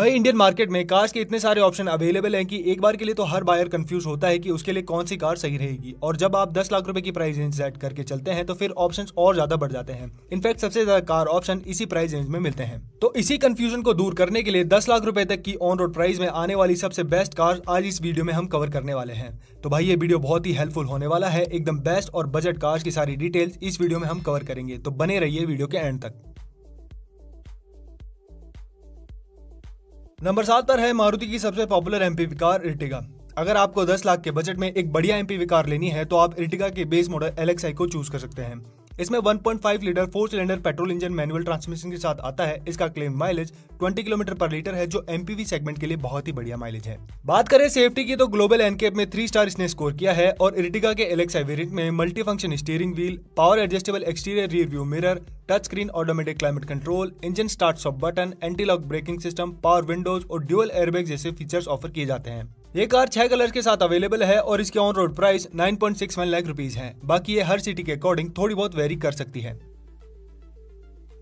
भाई Indian market में cars के इतने सारे ऑप्शन अवेलेबल हैं कि एक बार के लिए तो हर बायर कंफ्यूज होता है कि उसके लिए कौन सी कार सही रहेगी। और जब आप 10 लाख रुपए की प्राइस रेंज सेट करके चलते हैं तो फिर ऑप्शंस और ज्यादा बढ़ जाते हैं। इनफैक्ट सबसे ज्यादा कार ऑप्शन इसी प्राइस रेंज में मिलते हैं। तो इसी कंफ्यूजन को दूर करने के लिए 10 लाख रुपए तक की ऑन रोड प्राइस में आने वाली सबसे बेस्ट कार आज इस वीडियो में हम कवर करने वाले हैं। तो भाई ये वीडियो बहुत ही हेल्पफुल होने वाला है। एकदम बेस्ट और बजट कार्स की सारी डिटेल्स इस वीडियो में हम कवर करेंगे, तो बने रहिए वीडियो के एंड तक। नंबर 7 पर है मारुति की सबसे पॉपुलर एमपीवी कार एर्टिगा। अगर आपको 10 लाख के बजट में एक बढ़िया एमपीवी कार लेनी है तो आप एर्टिगा के बेस मॉडल एलएक्सआई को चूज कर सकते हैं। इसमें 1.5 litre 4 cylinder petrol engine manual transmission के साथ आता है। इसका क्लेम माइलेज 20 किलोमीटर पर लीटर है, जो एमपीवी सेगमेंट के लिए बहुत ही बढ़िया माइलेज है। बात करें सेफ्टी की तो ग्लोबल एनकेप में 3 स्टार इसने स्कोर किया है। और एर्टिगा के एलएक्सआई वेरिएंट में multifunction steering wheel, power adjustable exterior rear view mirror, touch screen automatic climate control, engine start stop button, anti lock braking system, power windows और dual airbag जैसे features offer किए जाते हैं। ये car 6 colour के साथ available है और इसकी on road price 9.61 lakh rupees है। बाकी ये हर सिटी के अकॉर्डिंग थोड़ी बहुत वेरी कर सकती है।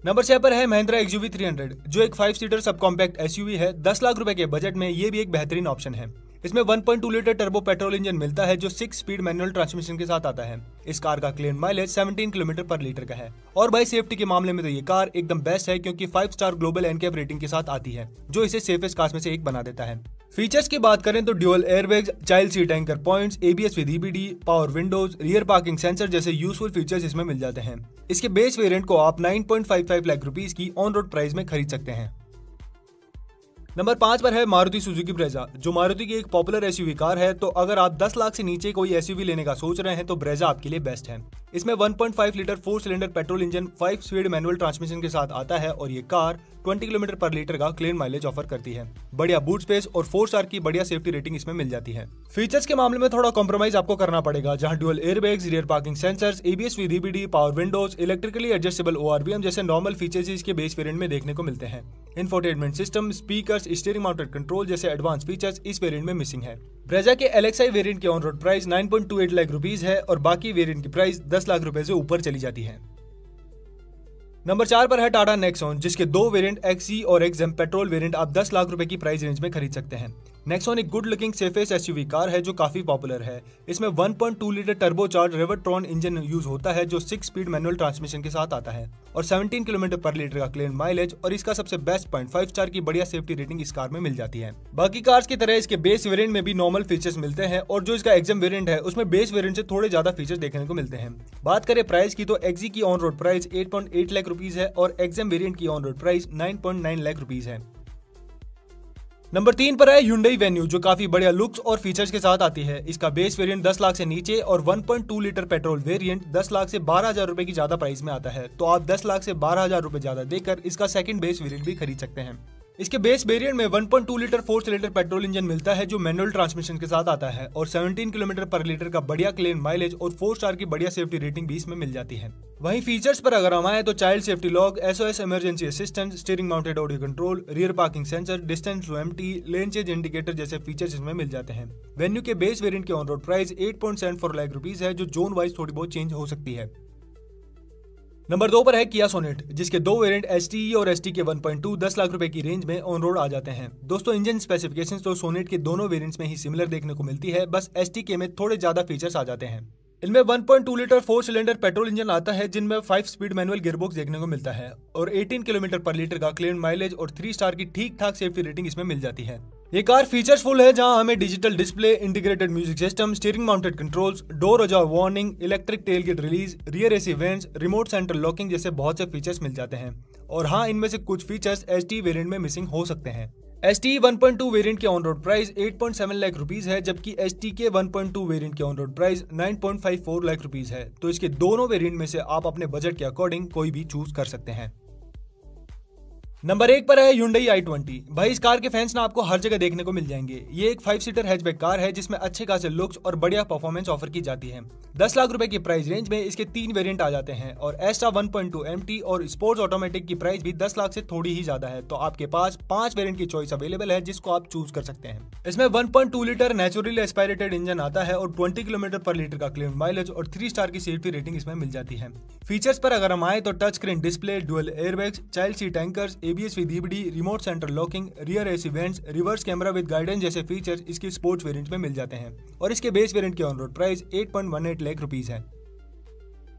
नंबर 6 पर है महिंद्रा XUV300, जो एक 5 सीटर सब कॉम्पैक्ट SUV है। 10 लाख रुपए के बजट में ये भी एक बेहतरीन ऑप्शन है। इसमें 1.2 लीटर टर्बो पेट्रोल इंजन मिलता है, जो 6 स्पीड मैनुअल ट्रांसमिशन के साथ आता है। इस कार का क्लेम माइलेज 17 किलोमीटर पर लीटर का है। और भाई सेफ्टी के मामले में तो ये कार एकदम बेस्ट है, क्योंकि 5 स्टार ग्लोबल एनकेप रेटिंग के साथ आती है, जो इसे सेफेस्ट कार्स में से एक बना देता है। फीचर्स की बात करें तो dual airbag, child seat anchor points, ABS with EBD, power windows, rear parking sensor जैसे यूजफुल फीचर्स इसमें मिल जाते हैं। इसके बेस वेरिएंट को आप 9.55 लाख रुपीस की ऑन रोड प्राइस में खरीद सकते हैं। नंबर 5 पर है मारुति सुजुकी ब्रेजा, जो मारुति की एक पॉपुलर एसयूवी कार है। तो अगर आप 10 लाख से नीचे कोई एसयूवी लेने का सोच रहे हैं तो ब्रेजा आपके लिए बेस्ट है। इसमें 1.5 litre 4 cylinder petrol engine 5 speed manual transmission के साथ आता है और ये कार 20 किलोमीटर पर लीटर का क्लीन माइलेज ऑफर करती है। बढ़िया बूट स्पेस और 4 स्टार की बढ़िया सेफ्टी रेटिंग इसमें मिल जाती है। फीचर्स के मामले में थोड़ा कॉम्प्रोमाइज आपको करना पड़ेगा, जहां dual airbags, rear parking sensors, ABS with EBD, power windows, electrically adjustable ORVM जैसे नॉर्मल फीचर्स इसके बेस वेरिएंट में देखने को मिलते हैं। Infotainment system, speakers, steering mounted control जैसे एडवांस फीचर्स इस वेरिएंट में मिसिंग है। ब्रेजा के एलएक्सआई वेरिएंट की on road price 9.28 lakh rupees है और बाकी वेरिएंट की प्राइस 10 लाख रुपए से ऊपर चली जाती है। नंबर 4 पर है टाटा नेक्सॉन, जिसके 2 वेरिएंट XE और XM पेट्रोल वेरिएंट आप 10 लाख रुपए की प्राइस रेंज में खरीद सकते हैं। नेक्सॉन एक good looking safest SUV car है, जो काफी पॉपुलर है। इसमें 1.2 litre turbocharge Revotron engine use होता है, जो 6 स्पीड मैनुअल ट्रांसमिशन के साथ आता है और 17 किलोमीटर पर लीटर का क्लेम माइलेज और इसका सबसे बेस्ट पॉइंट 5 स्टार की बढ़िया सेफ्टी रेटिंग इस कार में मिल जाती है। बाकी कार्स की तरह इसके बेस वेरिएंट में भी नॉर्मल फीचर्स मिलते हैं और जो इसका XM वेरिएंट है उसमें बेस वेरिएंट से थोड़े ज्यादा फीचर्स देखने को मिलते हैं। बात करें प्राइस की तो XE की on road price 8.8 lakh rupees है और XM वेरिएंट की on road price 9.9 lakh rupees है। नंबर 3 पर है Hyundai वेन्यू, जो काफी बढ़िया लुक्स और फीचर्स के साथ आती है। इसका बेस वेरिएंट 10 लाख से नीचे और 1.2 लीटर पेट्रोल वेरिएंट 10 लाख से 12,000 रुपए की ज्यादा प्राइस में आता है। तो आप 10 लाख से 12,000 रुपए ज्यादा देकर इसका सेकंड बेस वेरिएंट भी खरीद सकते हैं। इसके बेस वेरिएंट में 1.2 लीटर 4 सिलेंडर पेट्रोल इंजन मिलता है, जो मैनुअल ट्रांसमिशन के साथ आता है और 17 किलोमीटर पर लीटर का बढ़िया क्लेम माइलेज और 4 स्टार की बढ़िया सेफ्टी रेटिंग भी इसमें मिल जाती है। वहीं फीचर्स पर अगर हम आए तो child safety lock, SOS emergency assistant, steering mounted audio control, rear parking sensor, distance to empty, lane change indicator जैसे फीचर्स इसमें मिल जाते हैं। वेन्यू के बेस वेरिएंट की on road price 8.74 lakh rupees है, जो जोन वाइज थोड़ी बहुत चेंज हो सकती है। नंबर 2 पर है किया सोनेट, जिसके 2 वेरिएंट STE और ST के 1.2 10 लाख रुपए की रेंज में ऑन रोड आ जाते हैं। दोस्तों इंजन स्पेसिफिकेशंस तो सोनेट के दोनों वेरिएंट्स में ही सिमिलर देखने को मिलती है, बस ST के में थोड़े ज्यादा फीचर्स आ जाते हैं। इनमें 1.2 लीटर 4 सिलेंडर पेट्रोल इंजन आता है, जिनमें 5 स्पीड मैनुअल गियरबॉक्स देखने को मिलता है और 18 किलोमीटर पर लीटर का क्लेम माइलेज और 3 स्टार की ठीक ठाक सेफ्टी रेटिंग इसमें मिल जाती है। ये कार फीचर्स फुल है, जहां हमें digital display, integrated music system, steering mounted controls, door ajar warning, electric tailgate release, rear AC vents, remote central locking जैसे बहुत से फीचर्स मिल जाते हैं। और हाँ, इनमें से कुछ फीचर्स ST वेरिएंट में मिसिंग हो सकते हैं। STE 1.2 वेरिएंट की on road price 8.7 lakh rupees है, जबकि ST के 1.2 वेरिएंट की on road price 9.54 lakh rupees है। तो इसके दोनों वेरिएंट में से आप अपने बजट के अकॉर्डिंग कोई भी चूज कर सकते हैं। नंबर 1 पर है Hyundai i20। भाई इस कार के फैंस ना आपको हर जगह देखने को मिल जाएंगे। ये एक 5 सीटर हैचबैक कार है, जिसमें अच्छे खासे लुक्स और बढ़िया परफॉर्मेंस ऑफर की जाती है। 10 लाख रुपए की प्राइस रेंज में इसके 3 वेरिएंट आ जाते हैं और एस्टा 1.2 MT और स्पोर्ट्स ऑटोमेटिक की प्राइस भी 10 लाख से थोड़ी ही ज्यादा है। तो आपके पास 5 वेरिएंट की चॉइस अवेलेबल है, जिसको आप चूज कर सकते हैं। इसमें 1.2 लीटर नेचुरली एस्पायरेटेड इंजन आता है और 20 किलोमीटर पर लीटर का क्लेम माइलेज और 3 स्टार की सेफ्टी रेटिंग इसमें मिल जाती है। फीचर्स पर अगर हम आए तो touch screen display, dual airbags, child seat anchors, ABS with EBD, remote centre locking, rear AC vents, reverse camera with guidance जैसे फीचर्स इसके स्पोर्ट्स वेरिएंट में मिल जाते हैं। और इसके बेस वेरिएंट की on road price 8.18 lakh rupees है।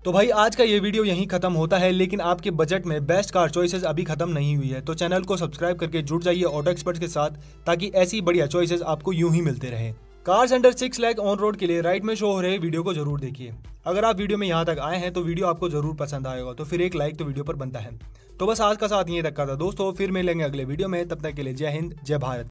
तो भाई आज का ये वीडियो यहीं खत्म होता है, लेकिन आपके बजट में बेस्ट कार चॉइसेस अभी खत्म नहीं हुई है, तो चैनल को सब्सक्राइब करके जुड़ जाइए ऑटो एक्सपर्ट्स के साथ, ताकि ऐसी बढ़िया चॉइसेस आपको यूं ही मिलते रहे। Cars under 6 lakh on road के लिए राइट में शो हो रहे वीडियो को जरूर देखिए। अगर आप वीडियो में यहाँ तक आए हैं तो वीडियो आपको जरूर पसंद आएगा, तो फिर एक लाइक तो वीडियो पर बनता है। तो बस आज का साथ यहीं तक था दोस्तों, फिर मिलेंगे अगले वीडियो में, तब तक के लिए जय हिंद जय भारत।